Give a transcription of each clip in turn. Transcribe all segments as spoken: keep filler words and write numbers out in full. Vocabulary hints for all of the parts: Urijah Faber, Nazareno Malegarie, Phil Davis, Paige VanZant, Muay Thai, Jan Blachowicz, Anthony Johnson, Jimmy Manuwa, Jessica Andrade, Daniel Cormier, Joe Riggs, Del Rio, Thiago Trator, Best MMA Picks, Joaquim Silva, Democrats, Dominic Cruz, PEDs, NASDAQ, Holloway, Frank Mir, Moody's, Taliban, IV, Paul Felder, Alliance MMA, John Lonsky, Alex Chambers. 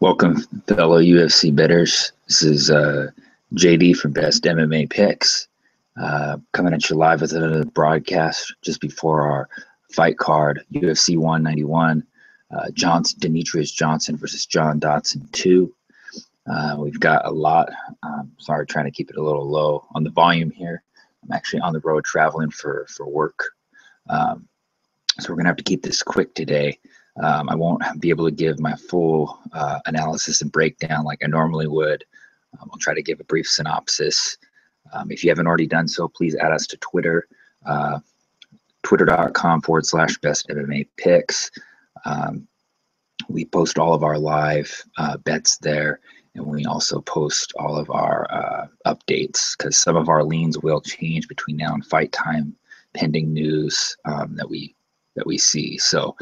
Welcome, fellow U F C bettors. This is uh, J D from Best M M A Picks, uh, coming at you live with another broadcast just before our fight card, U F C one ninety-one, uh, Johnson, Demetrius Johnson versus John Dodson two. Uh, we've got a lot. Um, sorry, trying to keep it a little low on the volume here. I'm actually on the road traveling for, for work. Um, so we're going to have to keep this quick today. Um, I won't be able to give my full uh, analysis and breakdown like I normally would. Um, I'll try to give a brief synopsis. Um, if you haven't already done so, please add us to Twitter, uh, twitter.com forward slash best M M A picks. Um, we post all of our live uh, bets there, and we also post all of our uh, updates because some of our leans will change between now and fight time, pending news um, that we that we see. So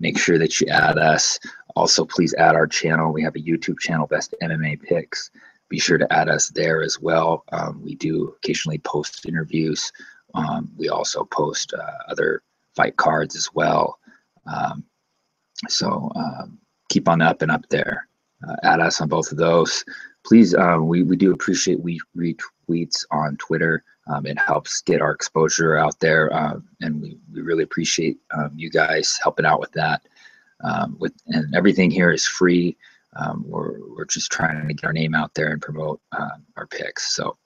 make sure that you add us. Also, please add our channel. We have a YouTube channel, Best M M A Picks. Be sure to add us there as well. Um, we do occasionally post interviews. Um, we also post uh, other fight cards as well. Um, so um, keep on up and up there. Uh, add us on both of those. Please, uh, we, we do appreciate we retweets on Twitter. Um, it helps get our exposure out there, uh, and we, we really appreciate um, you guys helping out with that. Um, with and everything here is free. Um, we're we're just trying to get our name out there and promote uh, our picks. So,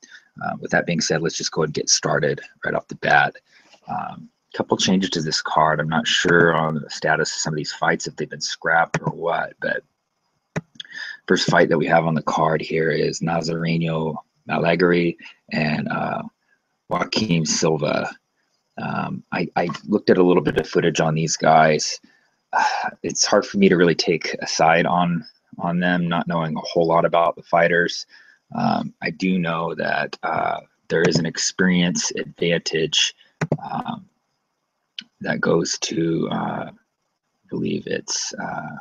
uh, with that being said, let's just go ahead and get started right off the bat. Um, couple changes to this card. I'm not sure on the status of some of these fights if they've been scrapped or what. But first fight that we have on the card here is Nazareno Malegarie and Uh, Joaquim Silva. Um, I, I looked at a little bit of footage on these guys. Uh, it's hard for me to really take a side on on them, not knowing a whole lot about the fighters. Um, I do know that uh, there is an experience advantage um, that goes to, uh, I believe it's uh,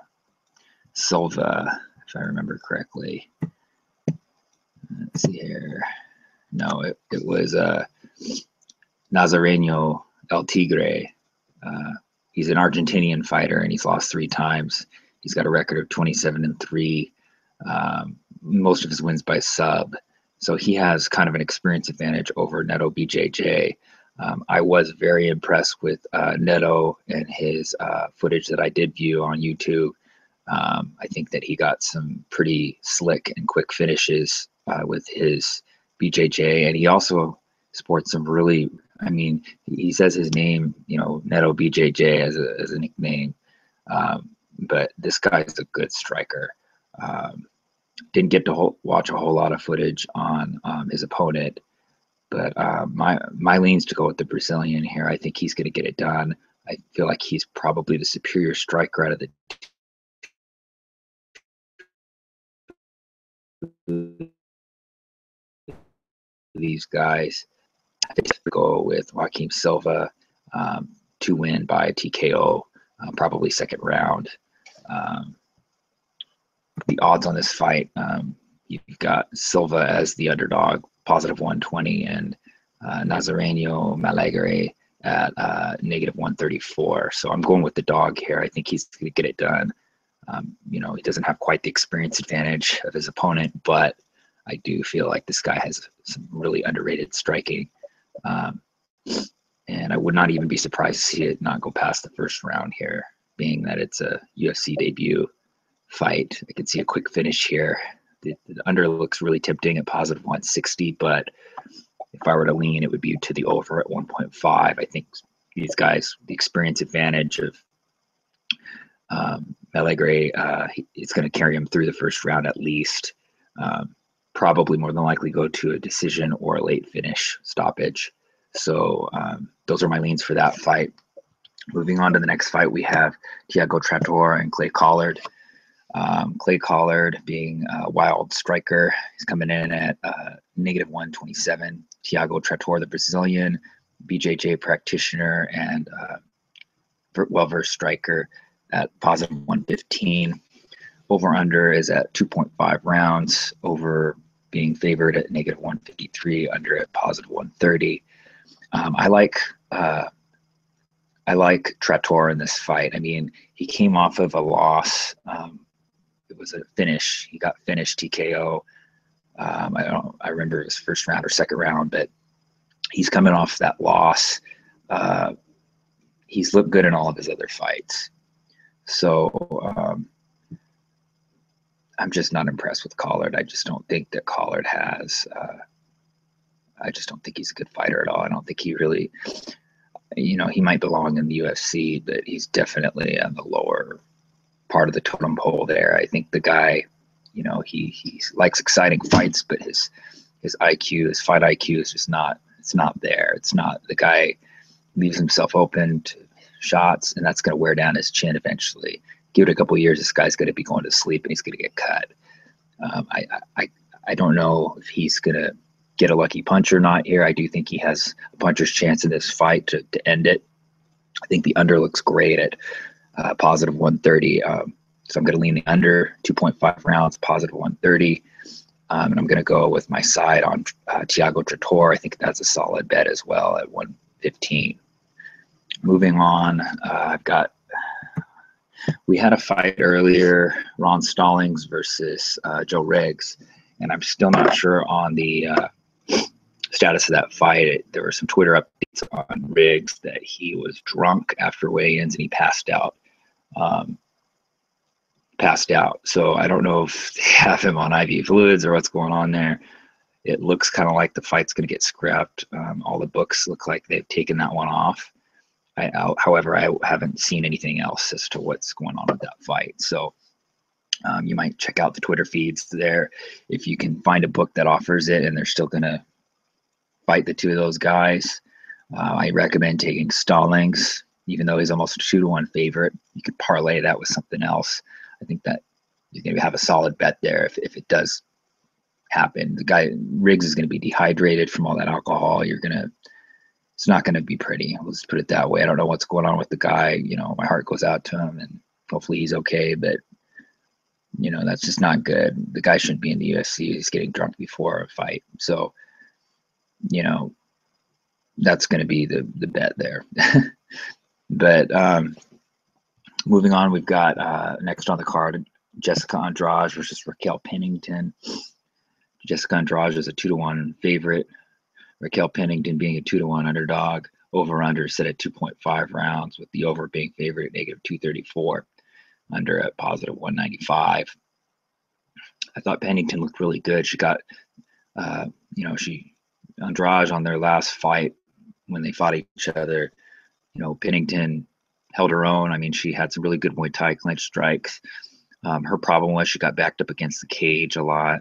Silva, if I remember correctly. Let's see here. No, it, it was uh, Nazareno El Tigre. Uh, he's an Argentinian fighter, and he's lost three times. He's got a record of twenty-seven and three, um, most of his wins by sub. So he has kind of an experience advantage over Neto B J J. Um, I was very impressed with uh, Neto and his uh, footage that I did view on YouTube. Um, I think that he got some pretty slick and quick finishes uh, with his B J J, and he also sports some really, I mean, he says his name, you know, Neto B J J as a, as a nickname, um, but this guy's a good striker. Um, didn't get to whole, watch a whole lot of footage on um, his opponent, but uh, my, my lean's to go with the Brazilian here. I think he's going to get it done. I feel like he's probably the superior striker out of the these guys. I think to go with Joaquim Silva um, to win by T K O, uh, probably second round. Um, the odds on this fight, um, you've got Silva as the underdog, positive one twenty, and uh, Nazareno Malegarie at uh, negative one thirty-four. So I'm going with the dog here. I think he's going to get it done. Um, you know, he doesn't have quite the experience advantage of his opponent, but I do feel like this guy has some really underrated striking. Um, and I would not even be surprised to see it not go past the first round here, being that it's a U F C debut fight. I can see a quick finish here. The, the under looks really tempting at positive one sixty, but if I were to lean, it would be to the over at one point five. I think these guys, the experience advantage of um, Malegarie, uh, he, it's going to carry him through the first round at least. Um, probably more than likely go to a decision or a late finish stoppage. So um, those are my leans for that fight. Moving on to the next fight, we have Thiago Trator and Clay Collard. Um, Clay Collard being a wild striker. He's coming in at negative uh, one twenty-seven. Thiago Trator, the Brazilian, B J J practitioner and uh, well-versed striker at positive one fifteen. Over-under is at two point five rounds, over being favored at negative one fifty-three, under at positive one thirty. Um, I like uh, I like Trator in this fight. I mean, he came off of a loss um, it was a finish. He got finished T K O. Um, I don't, I remember his first round or second round, but he's coming off that loss. Uh, he's looked good in all of his other fights. So um, I'm just not impressed with Collard. I just don't think that Collard has. Uh, I just don't think he's a good fighter at all. I don't think he really, you know, he might belong in the U F C, but he's definitely on the lower part of the totem pole there. I think the guy, you know, he, he likes exciting fights, but his his I Q, his fight I Q is just not, it's not there. It's not, the guy leaves himself open to shots, and that's going to wear down his chin eventually. Give it a couple of years, this guy's going to be going to sleep and he's going to get cut. Um, I, I, I don't know if he's going to get a lucky punch or not here. I do think he has a puncher's chance in this fight to, to end it. I think the under looks great at uh, positive one thirty. Um, so I'm going to lean the under, two point five rounds, positive one thirty. Um, and I'm going to go with my side on uh, Thiago Trator. I think that's a solid bet as well at one fifteen. Moving on, uh, I've got, we had a fight earlier, Ron Stallings versus uh, Joe Riggs. And I'm still not sure on the uh, status of that fight. It, there were some Twitter updates on Riggs that he was drunk after weigh-ins and he passed out. Um, passed out. So I don't know if they have him on I V fluids or what's going on there. It looks kind of like the fight's going to get scrapped. Um, all the books look like they've taken that one off. I, I, however, I haven't seen anything else as to what's going on with that fight. So Um, you might check out the Twitter feeds there if you can find a book that offers it, and they're still going to fight the two of those guys. Uh, I recommend taking Stallings, even though he's almost a two to one favorite. You could parlay that with something else. I think that you're going to have a solid bet there if, if it does happen. The guy, Riggs, is going to be dehydrated from all that alcohol. You're going to, it's not going to be pretty. Let's put it that way. I don't know what's going on with the guy. You know, my heart goes out to him, and hopefully he's okay, but you know, that's just not good. The guy shouldn't be in the U F C. He's getting drunk before a fight. So, you know, that's going to be the, the bet there. But um, moving on, we've got uh, next on the card, Jessica Andrade versus Raquel Pennington. Jessica Andrade is a two to one favorite. Raquel Pennington being a two to one underdog. Over-under set at two point five rounds, with the over being favorite at negative two thirty-four. Under at positive one ninety-five. I thought Pennington looked really good. She got, uh, you know, she, Andrade on their last fight when they fought each other, you know, Pennington held her own. I mean, she had some really good Muay Thai clinch strikes. Um, her problem was she got backed up against the cage a lot.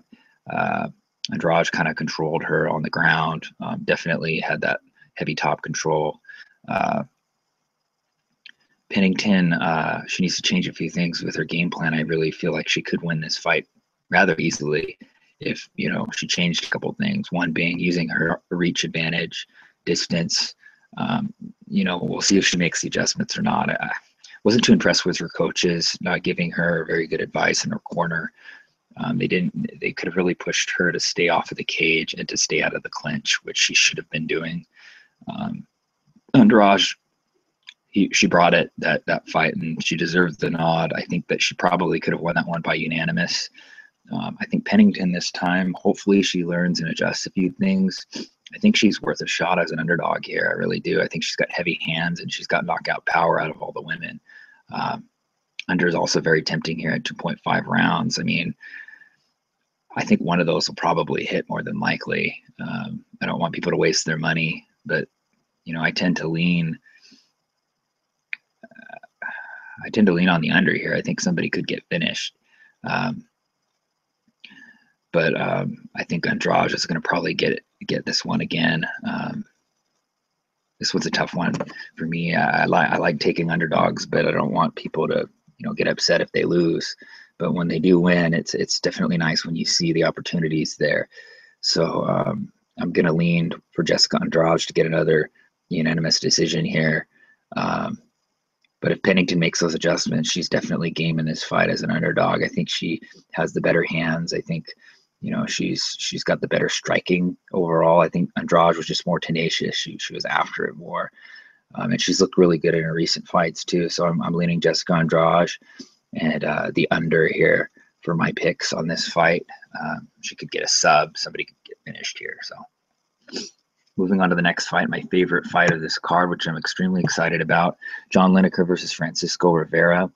Uh, Andrade kind of controlled her on the ground, um, definitely had that heavy top control. Uh, Pennington, uh, she needs to change a few things with her game plan. I really feel like she could win this fight rather easily if, you know, she changed a couple of things. One being using her reach advantage, distance. Um, you know, we'll see if she makes the adjustments or not. I wasn't too impressed with her coaches not giving her very good advice in her corner. Um, they didn't. They could have really pushed her to stay off of the cage and to stay out of the clinch, which she should have been doing. Um, Andrade. He, she brought it, that that fight, and she deserved the nod. I think that she probably could have won that one by unanimous. Um, I think Pennington this time, hopefully she learns and adjusts a few things. I think she's worth a shot as an underdog here. I really do. I think she's got heavy hands, and she's got knockout power out of all the women. Um, under is also very tempting here at two point five rounds. I mean, I think one of those will probably hit more than likely. Um, I don't want people to waste their money, but, you know, I tend to lean... I tend to lean on the under here. I think somebody could get finished. Um, but um, I think Andrade is going to probably get it, get this one again. Um, this one's a tough one for me. I, I, li I like taking underdogs, but I don't want people to, you know, get upset if they lose. But when they do win, it's it's definitely nice when you see the opportunities there. So um, I'm going to lean for Jessica Andrade to get another unanimous decision here. Um, But if Pennington makes those adjustments, she's definitely game in this fight as an underdog. I think she has the better hands. I think, you know, she's she's got the better striking overall. I think Andrade was just more tenacious. She she was after it more, um, and she's looked really good in her recent fights too. So I'm I'm leaning Jessica Andrade and uh, the under here for my picks on this fight. Uh, she could get a sub. Somebody could get finished here. So moving on to the next fight, my favorite fight of this card, which I'm extremely excited about, John Lineker versus Francisco Rivera.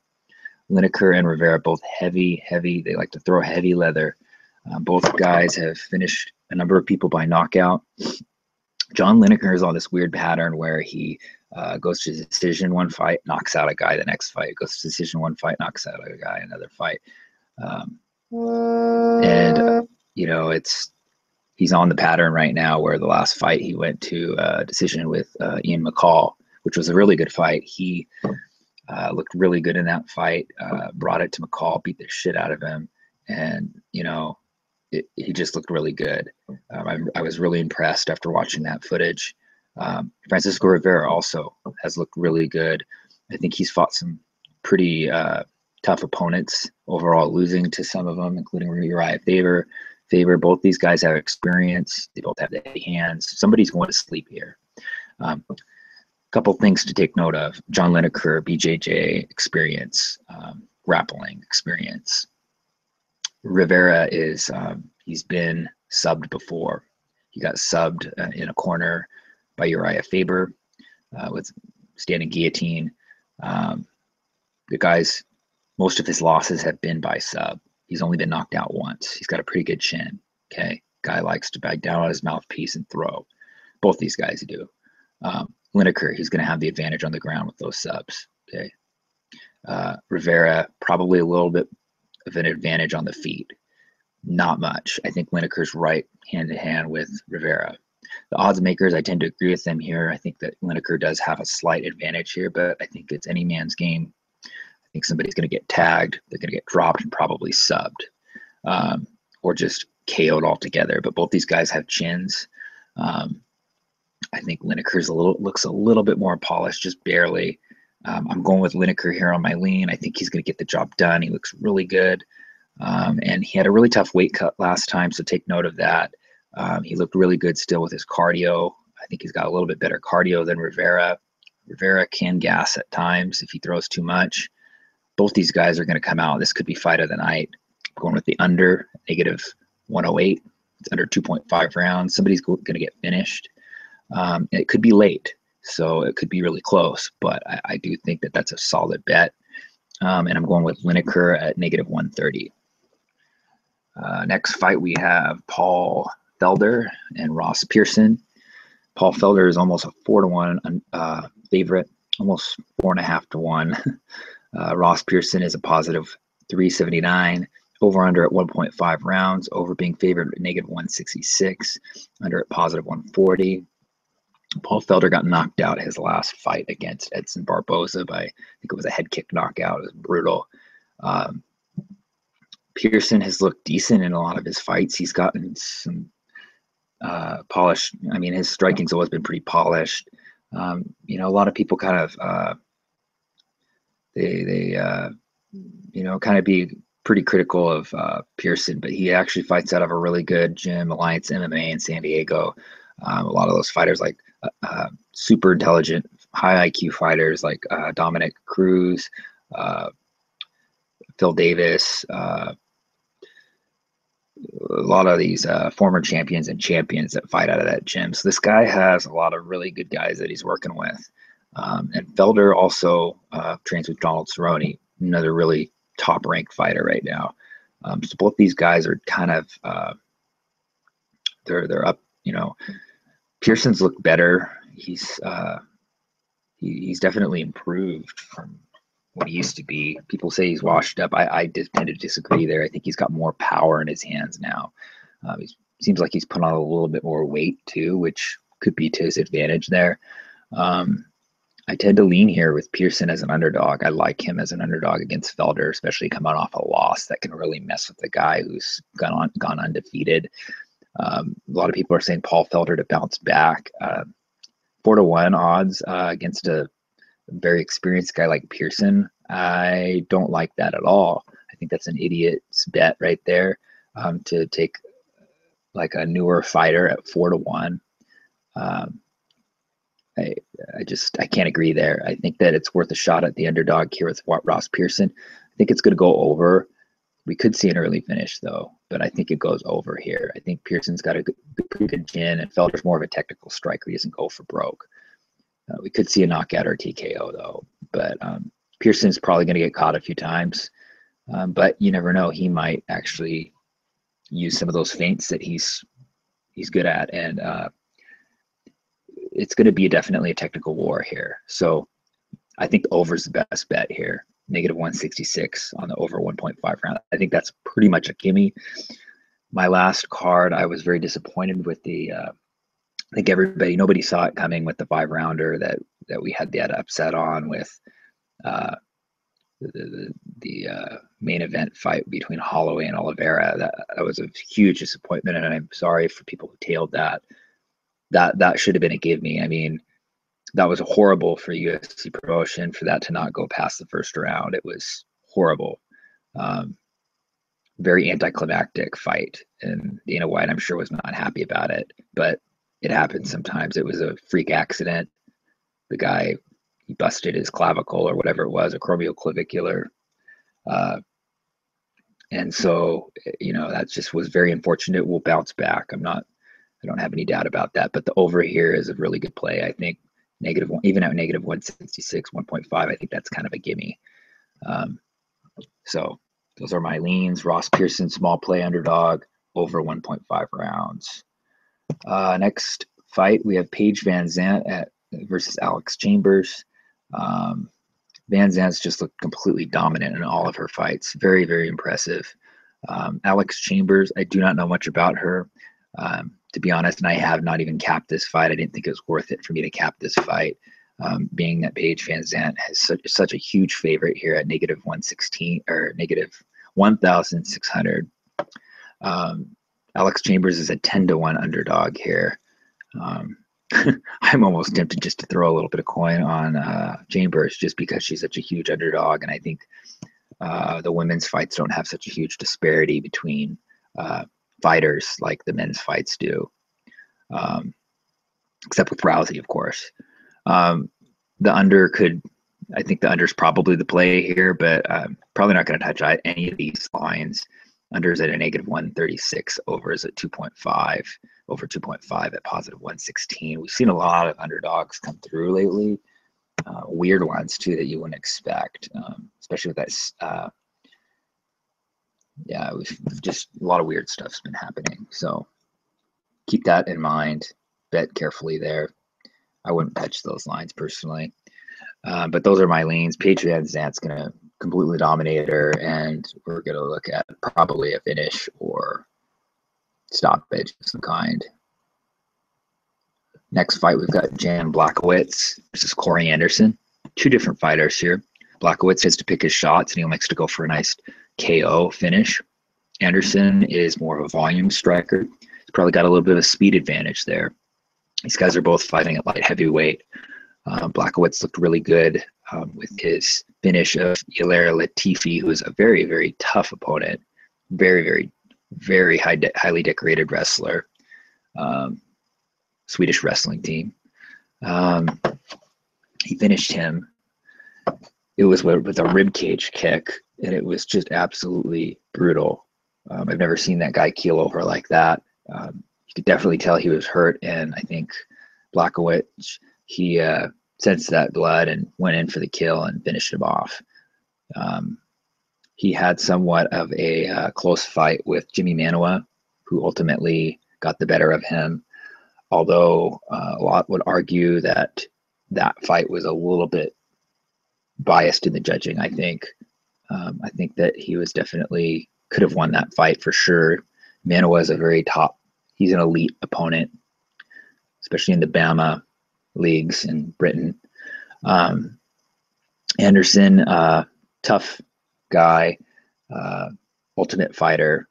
Lineker and Rivera, both heavy, heavy. They like to throw heavy leather. Uh, both guys have finished a number of people by knockout. John Lineker is on this weird pattern where he uh, goes to decision one fight, knocks out a guy the next fight, goes to decision one fight, knocks out a guy another fight. Um, and, uh, you know, it's he's on the pattern right now where the last fight he went to a uh, decision with uh, Ian McCall, which was a really good fight. He uh, looked really good in that fight, uh, brought it to McCall, beat the shit out of him. And, you know, It, he just looked really good. Um, I, I was really impressed after watching that footage. Um, Francisco Rivera also has looked really good. I think he's fought some pretty uh, tough opponents overall, losing to some of them, including Urijah Faber. Faber. Both these guys have experience. They both have the heavy hands. Somebody's going to sleep here. Um, a couple things to take note of. John Lineker, B J J experience, um, grappling experience. Rivera is, um, he's been subbed before. He got subbed uh, in a corner by Urijah Faber uh, with standing guillotine. Um, the guys, most of his losses have been by sub. He's only been knocked out once. He's got a pretty good chin. Okay. Guy likes to bag down on his mouthpiece and throw. Both these guys do. Um, Lineker, he's going to have the advantage on the ground with those subs. Okay. Uh, Rivera, probably a little bit of an advantage on the feet. Not much. I think Lineker's right hand to hand with Rivera. The odds makers, I tend to agree with them here. I think that Lineker does have a slight advantage here, but I think it's any man's game. I think somebody's going to get tagged. They're going to get dropped and probably subbed um, or just K O'd altogether. But both these guys have chins. Um, I think Lineker's a little, looks a little bit more polished, just barely. Um, I'm going with Lineker here on my lean. I think he's going to get the job done. He looks really good. Um, and he had a really tough weight cut last time, so take note of that. Um, he looked really good still with his cardio. I think he's got a little bit better cardio than Rivera. Rivera can gas at times if he throws too much. Both these guys are going to come out. This could be fight of the night. I'm going with the under, negative one oh eight. It's under two point five rounds. Somebody's going to get finished. Um, it could be late. So it could be really close, but I, I do think that that's a solid bet. Um, and I'm going with Lineker at negative one thirty. Uh, next fight, we have Paul Felder and Ross Pearson. Paul Felder is almost a four to one uh, favorite, almost four and a half to one. Uh, Ross Pearson is a positive three seventy-nine, over under at one point five rounds, over being favored at negative one sixty-six, under at positive one forty. Paul Felder got knocked out his last fight against Edson Barboza by, I think it was a head kick knockout. It was brutal. Um, Pearson has looked decent in a lot of his fights. He's gotten some uh, polished. I mean, his striking's always been pretty polished. Um, you know, a lot of people kind of, uh, they, they uh, you know, kind of be pretty critical of uh, Pearson, but he actually fights out of a really good gym, Alliance M M A in San Diego. Um, a lot of those fighters like uh, uh, super intelligent, high I Q fighters like uh, Dominic Cruz, uh, Phil Davis, uh, a lot of these uh, former champions and champions that fight out of that gym. So this guy has a lot of really good guys that he's working with. Um, and Felder also uh, trains with Donald Cerrone, another really top-ranked fighter right now. Um, so both these guys are kind of uh, they're they're up, you know. Pearson's looked better. He's uh, he, he's definitely improved from what he used to be. People say he's washed up. I, I tend to disagree there. I think he's got more power in his hands now. Uh, he seems like he's put on a little bit more weight too, which could be to his advantage there. Um, I tend to lean here with Pearson as an underdog. I like him as an underdog against Felder, especially coming off a loss that can really mess with a guy who's gone on, gone undefeated. Um, a lot of people are saying Paul Felder to bounce back. Uh, four to one odds uh, against a very experienced guy like Pearson. I don't like that at all. I think that's an idiot's bet right there, um, to take like a newer fighter at four to one. Um, I, I just I can't agree there. I think that it's worth a shot at the underdog here with Ross Pearson. I think it's going to go over. We could see an early finish, though, but I think it goes over here. I think Pearson's got a good, pretty good chin, and Felder's more of a technical striker. He doesn't go for broke. Uh, we could see a knockout or a T K O, though, but um, Pearson's probably going to get caught a few times. Um, but you never know. He might actually use some of those feints that he's he's good at, and uh, it's going to be definitely a technical war here. So I think over's the best bet here. negative one sixty-six on the over one point five round. I think that's pretty much a gimme. My last card, I was very disappointed with the, uh, I think everybody, nobody saw it coming with the five rounder that, that we had that upset on with uh, the, the, the uh, main event fight between Holloway and Oliveira. That, that was a huge disappointment, and I'm sorry for people who tailed that. That, that should have been a give me. I mean, that was horrible for U F C promotion for that to not go past the first round. It was horrible. Um, very anticlimactic fight. And Dana White, I'm sure, was not happy about it, but it happens sometimes. It was a freak accident. The guy, he busted his clavicle or whatever it was, a acromioclavicular. Uh, and so, you know, that just was very unfortunate. We'll bounce back. I'm not, I don't have any doubt about that, but the over here is a really good play, I think. Negative one, even at negative one sixty-six, one point five, I think that's kind of a gimme. Um, so those are my leans. Ross Pearson, small play underdog, over one point five rounds. Uh, next fight, we have Paige VanZant at versus Alex Chambers. Um, VanZant's just looked completely dominant in all of her fights. Very, very impressive. Um, Alex Chambers, I do not know much about her. Um, to be honest, and I have not even capped this fight. I didn't think it was worth it for me to cap this fight, um, being that Paige VanZant has such, such a huge favorite here at negative one sixteen or negative one thousand six hundred. Um, Alex Chambers is a ten to one underdog here. Um, I'm almost tempted just to throw a little bit of coin on uh, Chambers just because she's such a huge underdog, and I think uh, the women's fights don't have such a huge disparity between uh, fighters like the men's fights do, um, except with Rousey, of course. Um, the under could, I think the under is probably the play here, but I'm probably not going to touch any of these lines. Under is at a negative one thirty-six, over is at two point five, over two point five at positive one sixteen. We've seen a lot of underdogs come through lately, uh, weird ones too that you wouldn't expect, um, especially with that. Uh, Yeah, we've just a lot of weird stuff's been happening. So keep that in mind. Bet carefully there. I wouldn't touch those lines personally. Uh, but those are my leans. Paige VanZant's going to completely dominate her, and we're going to look at probably a finish or stoppage of some kind. Next fight, we've got Jan Blachowicz versus Corey Anderson. Two different fighters here. Blachowicz has to pick his shots, and he likes to go for a nice K O finish. Anderson is more of a volume striker. He's probably got a little bit of a speed advantage there. These guys are both fighting at light heavyweight. Um, Blachowicz looked really good um, with his finish of Hilaire Latifi, who is a very, very tough opponent. Very, very, very high de highly decorated wrestler. Um, Swedish wrestling team. Um, he finished him. It was with, with a ribcage kick, and it was just absolutely brutal. Um, I've never seen that guy keel over like that. Um, you could definitely tell he was hurt, and I think Blachowicz, he uh, sensed that blood and went in for the kill and finished him off. Um, he had somewhat of a uh, close fight with Jimmy Manuwa, who ultimately got the better of him, although uh, a lot would argue that that fight was a little bit biased in the judging, I think. Um, I think that he was definitely could have won that fight for sure. Manuwa is a very top, he's an elite opponent, especially in the Bama leagues in Britain. Um, Anderson, uh, tough guy, uh, ultimate fighter,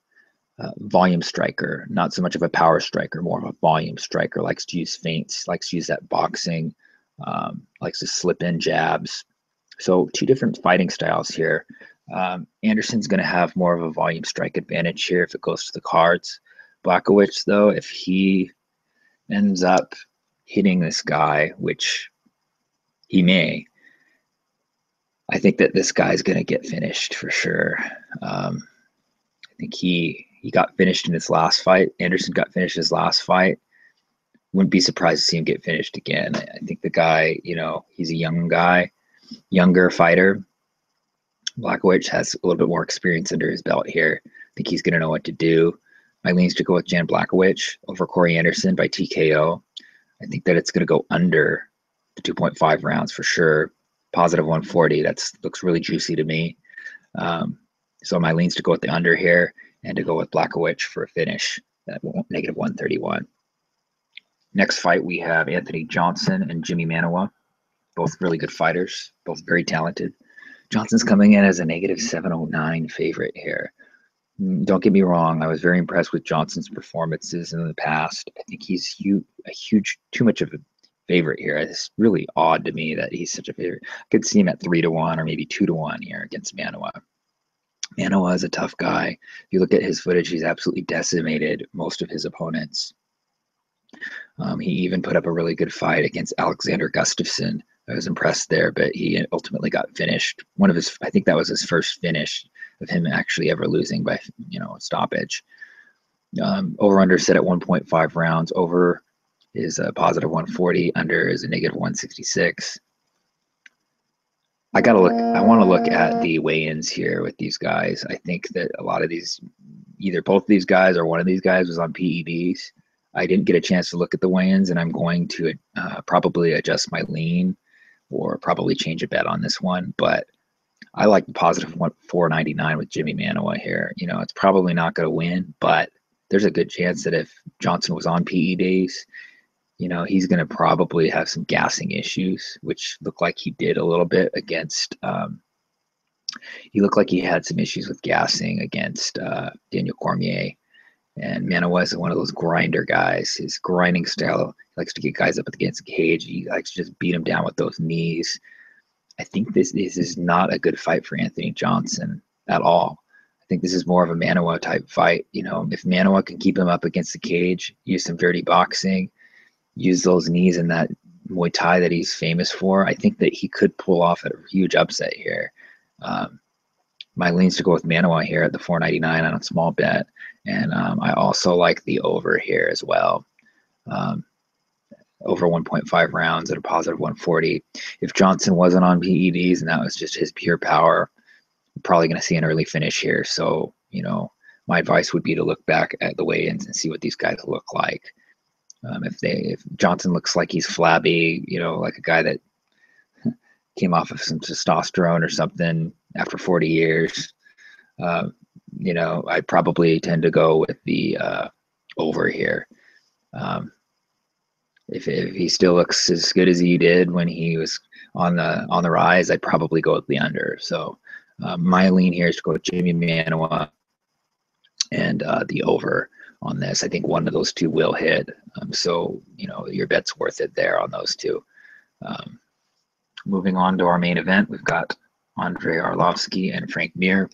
uh, volume striker, not so much of a power striker, more of a volume striker, likes to use feints, likes to use that boxing, um, likes to slip in jabs. So two different fighting styles here. Um, Anderson's going to have more of a volume strike advantage here if it goes to the cards. Blachowicz, though, if he ends up hitting this guy, which he may, I think that this guy's going to get finished for sure. Um, think he he got finished in his last fight. Anderson got finished his last fight. Wouldn't be surprised to see him get finished again. I think the guy, you know, he's a young guy, younger fighter. Blachowicz has a little bit more experience under his belt here. I think he's going to know what to do. My lean's to go with Jan Blachowicz over Corey Anderson by T K O. I think that it's going to go under the two point five rounds for sure. Positive one forty. That looks really juicy to me. Um, so my lean's to go with the under here and to go with Blachowicz for a finish at negative one thirty-one. Next fight, we have Anthony Johnson and Jimmy Manuwa. Both really good fighters, both very talented. Johnson's coming in as a negative seven oh nine favorite here. Don't get me wrong, I was very impressed with Johnson's performances in the past. I think he's huge, a huge, too much of a favorite here. It's really odd to me that he's such a favorite. I could see him at three to one or maybe two to one here against Manuwa. Manuwa is a tough guy. If you look at his footage, he's absolutely decimated most of his opponents. Um, he even put up a really good fight against Alexander Gustafsson. I was impressed there, but he ultimately got finished. One of his, I think that was his first finish of him actually ever losing by, you know, stoppage. Um, over under set at one point five rounds. Over is a positive one forty. Under is a negative one sixty-six. I gotta look. I want to look at the weigh-ins here with these guys. I think that a lot of these, either both of these guys or one of these guys was on P E Ds. I didn't get a chance to look at the weigh-ins, and I'm going to uh, probably adjust my lean or probably change a bet on this one. But I like the positive four ninety-nine with Jimmy Manuwa here. You know, it's probably not going to win, but there's a good chance that if Johnson was on P E Ds, you know, he's going to probably have some gassing issues, which looked like he did a little bit against um, – he looked like he had some issues with gassing against uh, Daniel Cormier. And Manuwa is one of those grinder guys. His grinding style, he likes to get guys up against the cage. He likes to just beat them down with those knees. I think this, this is not a good fight for Anthony Johnson at all. I think this is more of a Manuwa type fight. You know, if Manuwa can keep him up against the cage, use some dirty boxing, use those knees and that Muay Thai that he's famous for, I think that he could pull off a huge upset here. Um, my lean's to go with Manuwa here at the four ninety-nine on a small bet. And um, I also like the over here as well. Um, over one point five rounds at a positive one forty. If Johnson wasn't on P E Ds and that was just his pure power, I'm probably going to see an early finish here. So, you know, my advice would be to look back at the weigh-ins and see what these guys look like. Um, if they, if Johnson looks like he's flabby, you know, like a guy that came off of some testosterone or something after forty years, uh, you know, I probably tend to go with the uh, over here. Um, if, if he still looks as good as he did when he was on the on the rise, I'd probably go with the under. So uh, my lean here is to go with Jimmy Manuwa and uh, the over on this. I think one of those two will hit. Um, so, you know, your bet's worth it there on those two. Um, moving on to our main event, we've got Andrei Arlovski and Frank Mir.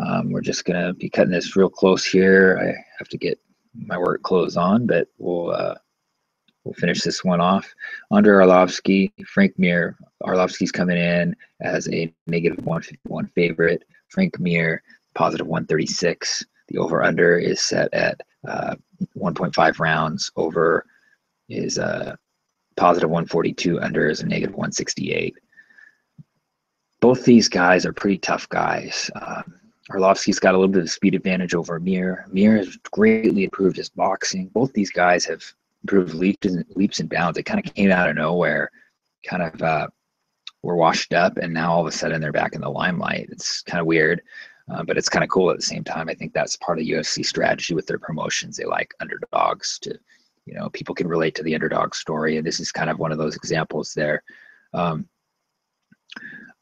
Um, we're just going to be cutting this real close here. I have to get my work clothes on, but we'll uh, we'll finish this one off. Andrei Arlovski, Frank Mir. Arlovski's coming in as a negative one fifty-one favorite. Frank Mir, positive one thirty-six. The over-under is set at uh, one point five rounds. Over is uh, positive one forty-two. Under is a negative one sixty-eight. Both these guys are pretty tough guys. Um, Arlovski's got a little bit of speed advantage over Mir. Mir has greatly improved his boxing. Both these guys have improved leaps and, leaps and bounds. It kind of came out of nowhere, kind of uh, were washed up, and now all of a sudden they're back in the limelight. It's kind of weird, uh, but it's kind of cool at the same time. I think that's part of U F C strategy with their promotions. They like underdogs to, you know, people can relate to the underdog story, and this is kind of one of those examples there. Um,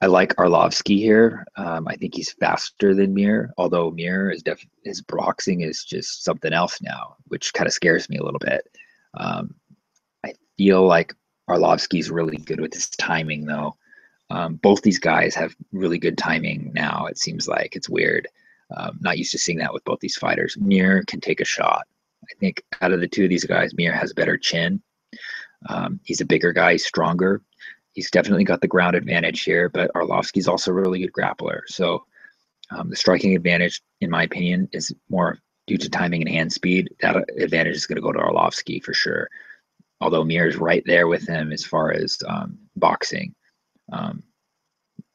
I like Arlovski here. Um, I think he's faster than Mir, although Mir is def his boxing is just something else now, which kind of scares me a little bit. Um, I feel like Arlovski's really good with his timing, though. Um, both these guys have really good timing now, it seems like. It's weird. Um, not used to seeing that with both these fighters. Mir can take a shot. I think out of the two of these guys, Mir has a better chin. Um, he's a bigger guy, he's stronger. He's definitely got the ground advantage here, but Arlovski's also a really good grappler. So Um, the striking advantage, in my opinion, is more due to timing and hand speed. That advantage is going to go to Arlovski for sure. Although Mir is right there with him as far as um, boxing, um,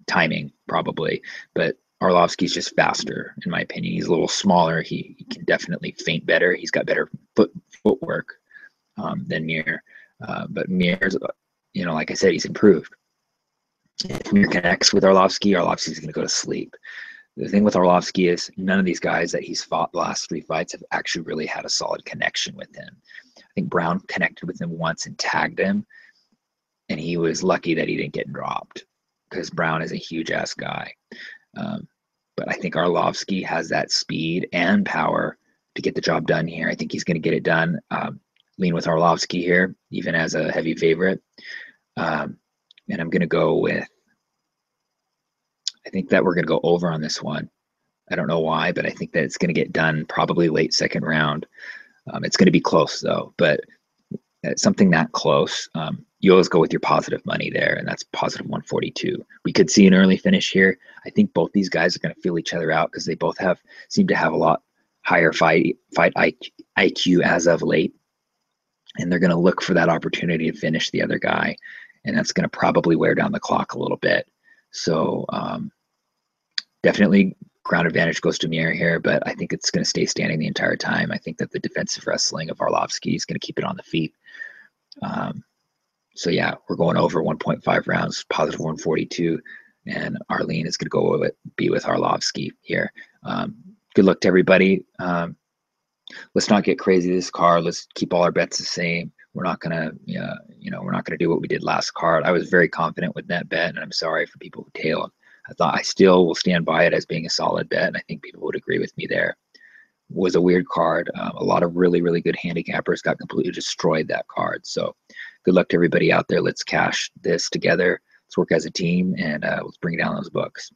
timing probably, but Arlovski's just faster, in my opinion. He's a little smaller. He, he can definitely feint better. He's got better foot footwork um, than Mir. Uh, but Mir's, you know, like I said, he's improved. If Mir connects with Arlovski, Arlovski's going to go to sleep. The thing with Arlovski is none of these guys that he's fought the last three fights have actually really had a solid connection with him. I think Brown connected with him once and tagged him, and he was lucky that he didn't get dropped because Brown is a huge-ass guy. Um, But I think Arlovski has that speed and power to get the job done here. I think he's going to get it done. Um, lean with Arlovski here, even as a heavy favorite. Um, and I'm going to go with, I think that we're going to go over on this one. I don't know why, but I think that it's going to get done probably late second round. Um, it's going to be close, though, but something that close. Um, you always go with your positive money there, and that's positive one forty-two. We could see an early finish here. I think both these guys are going to feel each other out because they both have seem to have a lot higher fight fight I Q as of late, and they're going to look for that opportunity to finish the other guy, and that's going to probably wear down the clock a little bit. So um, definitely ground advantage goes to Mir here, but I think it's going to stay standing the entire time. I think that the defensive wrestling of Arlovski is going to keep it on the feet. Um, So yeah, we're going over one point five rounds, positive one forty-two, and Arlene is going to go with, be with Arlovski here. Um, good luck to everybody. Um, let's not get crazy this card. Let's keep all our bets the same. We're not gonna, uh, you know, we're not gonna do what we did last card. I was very confident with that bet, and I'm sorry for people who tailed. I thought I still will stand by it as being a solid bet, and I think people would agree with me there. It was a weird card. Um, a lot of really, really good handicappers got completely destroyed that card. So. Good luck to everybody out there. Let's cash this together. Let's work as a team, and uh, let's bring down those books.